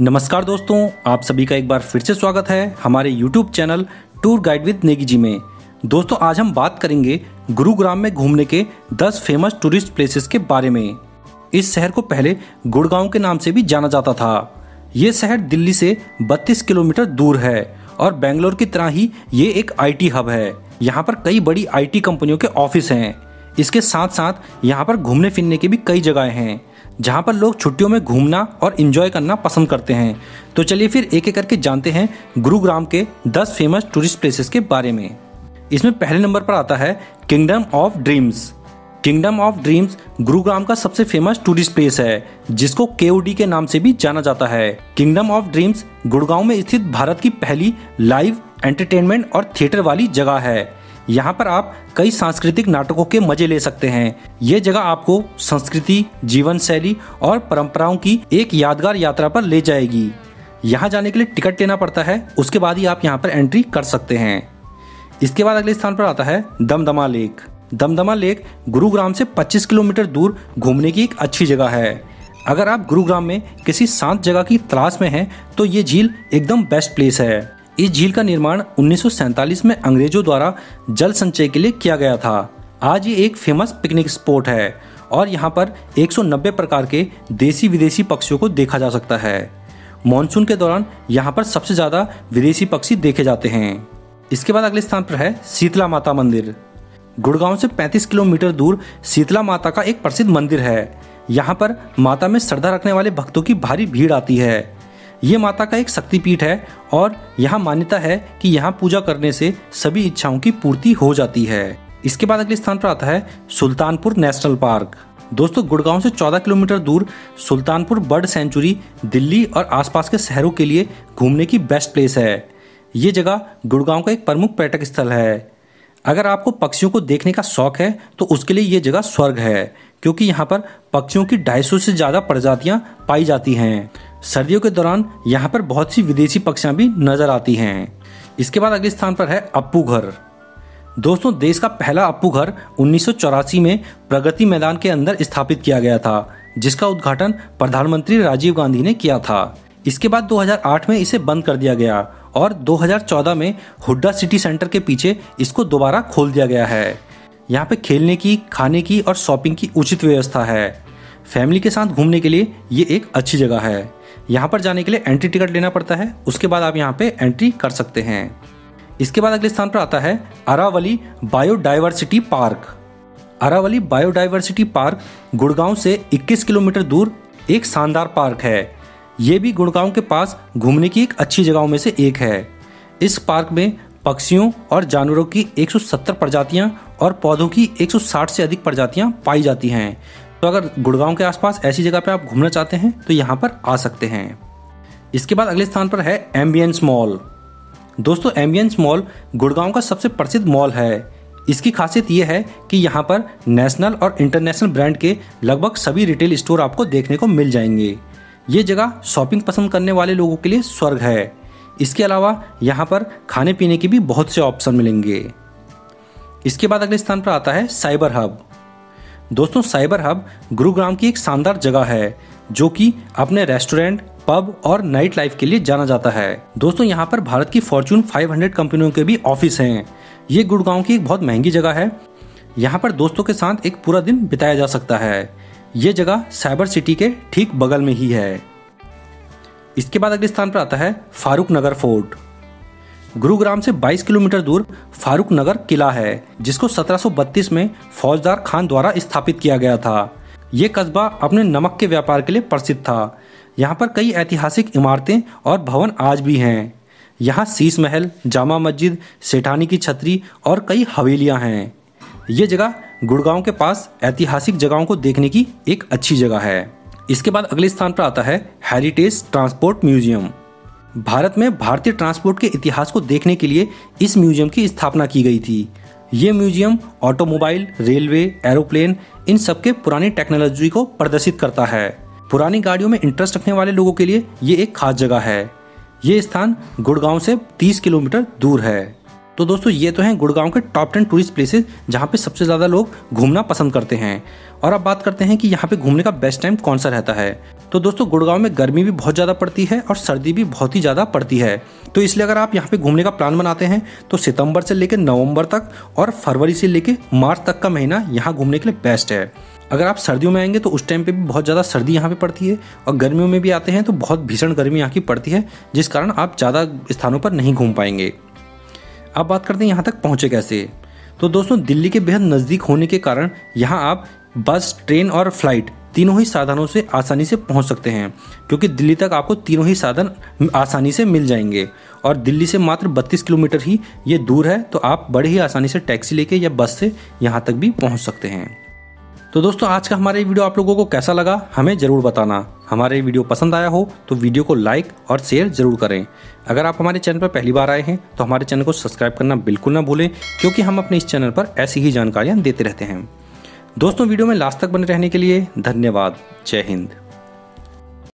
नमस्कार दोस्तों, आप सभी का एक बार फिर से स्वागत है हमारे YouTube channel tour guide with Negi ji में। दोस्तों आज हम बात करेंगे गुरुग्राम में घूमने के 10 फेमस टूरिस्ट प्लेसेस के बारे में। इस शहर को पहले गुड़गांव के नाम से भी जाना जाता था। ये शहर दिल्ली से 32 किलोमीटर दूर है और बेंगलोर की तरह ही ये एक IT हब है। यहाँ पर कई बड़ी IT कंपनियों के ऑफिस हैं। इसके साथ साथ यहाँ पर घूमने फिरने की भी कई जगहें हैं जहाँ पर लोग छुट्टियों में घूमना और एंजॉय करना पसंद करते हैं। तो चलिए फिर एक एक करके जानते हैं गुरुग्राम के 10 फेमस टूरिस्ट प्लेसेस के बारे में। इसमें पहले नंबर पर आता है Kingdom of Dreams. Kingdom of Dreams Gurugram का सबसे फेमस टूरिस्ट प्लेस है जिसको KOD के नाम से भी जाना जाता है। किंगडम ऑफ ड्रीम्स गुड़गांव में स्थित भारत की पहली लाइव एंटरटेनमेंट और थिएटर वाली जगह है। यहाँ पर आप कई सांस्कृतिक नाटकों के मजे ले सकते हैं। ये जगह आपको संस्कृति, जीवन शैली और परंपराओं की एक यादगार यात्रा पर ले जाएगी। यहाँ जाने के लिए टिकट लेना पड़ता है, उसके बाद ही आप यहाँ पर एंट्री कर सकते हैं। इसके बाद अगले स्थान पर आता है दमदमा लेक। दमदमा लेक गुरुग्राम से 25 किलोमीटर दूर घूमने की एक अच्छी जगह है। अगर आप गुरुग्राम में किसी शांत जगह की तलाश में हैं तो ये झील एकदम बेस्ट प्लेस है। इस झील का निर्माण 1947 में अंग्रेजों द्वारा जल संचय के लिए किया गया था। आज ये एक फेमस पिकनिक स्पॉट है और यहाँ पर 190 प्रकार के देसी विदेशी पक्षियों को देखा जा सकता है। मॉनसून के दौरान यहाँ पर सबसे ज़्यादा विदेशी पक्षी देखे जाते हैं। इसके बाद अगले स्थान पर है शीतला माता मंदिर। गुड़गांव से 35 किलोमीटर दूर शीतला माता का एक प्रसिद्ध मंदिर है। यहाँ पर माता में श्रद्धा रखने वाले भक्तों की भारी भीड़ आती है। ये माता का एक शक्तिपीठ है और यहाँ मान्यता है कि यहाँ पूजा करने से सभी इच्छाओं की पूर्ति हो जाती है। इसके बाद अगले स्थान पर आता है सुल्तानपुर नेशनल पार्क। दोस्तों गुड़गांव से 14 किलोमीटर दूर सुल्तानपुर बर्ड सेंचुरी दिल्ली और आसपास के शहरों के लिए घूमने की बेस्ट प्लेस है। ये जगह गुड़गांव का एक प्रमुख पर्यटक स्थल है। अगर आपको पक्षियों को देखने का शौक है तो उसके लिए ये जगह स्वर्ग है, क्योंकि यहाँ पर पक्षियों की 250 से ज़्यादा प्रजातियाँ पाई जाती हैं। सर्दियों के दौरान यहाँ पर बहुत सी विदेशी पक्षियाँ भी नजर आती हैं। इसके बाद अगले स्थान पर है अप्पू घर। दोस्तों देश का पहला अप्पू घर 1984 में प्रगति मैदान के अंदर स्थापित किया गया था, जिसका उद्घाटन प्रधानमंत्री राजीव गांधी ने किया था। इसके बाद 2008 में इसे बंद कर दिया गया और 2014 में हुड्डा सिटी सेंटर के पीछे इसको दोबारा खोल दिया गया है। यहाँ पे खेलने की, खाने की और शॉपिंग की उचित व्यवस्था है। फैमिली के साथ घूमने के लिए ये एक अच्छी जगह है। यहाँ पर जाने के लिए एंट्री टिकट लेना पड़ता है, उसके बाद आप यहाँ पे एंट्री कर सकते हैं। इसके बाद अगले स्थान पर आता है Aravalli biodiversity park. Aravalli biodiversity park Gurgaon से 21 किलोमीटर दूर एक शानदार पार्क है। ये भी गुड़गांव के पास घूमने की एक अच्छी जगहों में से एक है। इस पार्क में पक्षियों और जानवरों की 170 प्रजातियाँ और पौधों की 160 से अधिक प्रजातियाँ पाई जाती हैं। तो अगर गुड़गांव के आसपास ऐसी जगह पर आप घूमना चाहते हैं तो यहाँ पर आ सकते हैं। इसके बाद अगले स्थान पर है एम्बियंस मॉल। दोस्तों एम्बियंस मॉल गुड़गांव का सबसे प्रसिद्ध मॉल है। इसकी खासियत यह है कि यहाँ पर नेशनल और इंटरनेशनल ब्रांड के लगभग सभी रिटेल स्टोर आपको देखने को मिल जाएंगे। ये जगह शॉपिंग पसंद करने वाले लोगों के लिए स्वर्ग है। इसके अलावा यहाँ पर खाने पीने के भी बहुत से ऑप्शन मिलेंगे। इसके बाद अगले स्थान पर आता है साइबर हब। दोस्तों साइबर हब गुरुग्राम की एक शानदार जगह है जो कि अपने रेस्टोरेंट, पब और नाइट लाइफ के लिए जाना जाता है। दोस्तों यहाँ पर भारत की फॉर्च्यून 500 कंपनियों के भी ऑफिस हैं। ये गुड़गांव की एक बहुत महंगी जगह है। यहाँ पर दोस्तों के साथ एक पूरा दिन बिताया जा सकता है। ये जगह साइबर सिटी के ठीक बगल में ही है। इसके बाद अगले स्थान पर आता है फारूखनगर फोर्ट। गुरुग्राम से 22 किलोमीटर दूर फारूखनगर किला है, जिसको 1732 में फौजदार खान द्वारा स्थापित किया गया था। ये कस्बा अपने नमक के व्यापार के लिए प्रसिद्ध था। यहाँ पर कई ऐतिहासिक इमारतें और भवन आज भी हैं। यहाँ शीश महल, जामा मस्जिद, सेठानी की छतरी और कई हवेलियाँ हैं। ये जगह गुड़गांव के पास ऐतिहासिक जगहों को देखने की एक अच्छी जगह है। इसके बाद अगले स्थान पर आता है हेरिटेज ट्रांसपोर्ट म्यूजियम। भारत में भारतीय ट्रांसपोर्ट के इतिहास को देखने के लिए इस म्यूजियम की स्थापना की गई थी। ये म्यूजियम ऑटोमोबाइल, रेलवे, एरोप्लेन इन सब के पुरानी टेक्नोलॉजी को प्रदर्शित करता है। पुरानी गाड़ियों में इंटरेस्ट रखने वाले लोगों के लिए ये एक खास जगह है। ये स्थान गुड़गांव से 30 किलोमीटर दूर है। तो दोस्तों ये तो हैं गुड़गांव के टॉप 10 टूरिस्ट प्लेसेस जहाँ पे सबसे ज़्यादा लोग घूमना पसंद करते हैं। और अब बात करते हैं कि यहाँ पे घूमने का बेस्ट टाइम कौन सा रहता है। तो दोस्तों गुड़गांव में गर्मी भी बहुत ज़्यादा पड़ती है और सर्दी भी बहुत ही ज़्यादा पड़ती है, तो इसलिए अगर आप यहाँ पे घूमने का प्लान बनाते हैं तो सितंबर से लेकर नवंबर तक और फरवरी से लेकर मार्च तक का महीना यहाँ घूमने के लिए बेस्ट है। अगर आप सर्दियों में आएंगे तो उस टाइम पे भी बहुत ज़्यादा सर्दी यहाँ पे पड़ती है, और गर्मियों में भी आते हैं तो बहुत भीषण गर्मी यहाँ की पड़ती है, जिस कारण आप ज़्यादा स्थानों पर नहीं घूम पाएंगे। अब बात करते हैं यहाँ तक पहुँचे कैसे। तो दोस्तों दिल्ली के बेहद नज़दीक होने के कारण यहाँ आप बस, ट्रेन और फ्लाइट तीनों ही साधनों से आसानी से पहुंच सकते हैं, क्योंकि दिल्ली तक आपको तीनों ही साधन आसानी से मिल जाएंगे। और दिल्ली से मात्र 32 किलोमीटर ही ये दूर है, तो आप बड़े ही आसानी से टैक्सी लेके या बस से यहाँ तक भी पहुँच सकते हैं। तो दोस्तों आज का हमारा ये वीडियो आप लोगों को कैसा लगा हमें ज़रूर बताना। हमारे वीडियो पसंद आया हो तो वीडियो को लाइक और शेयर ज़रूर करें। अगर आप हमारे चैनल पर पहली बार आए हैं तो हमारे चैनल को सब्सक्राइब करना बिल्कुल ना भूलें, क्योंकि हम अपने इस चैनल पर ऐसी ही जानकारियाँ देते रहते हैं। दोस्तों वीडियो में लास्ट तक बने रहने के लिए धन्यवाद। जय हिंद।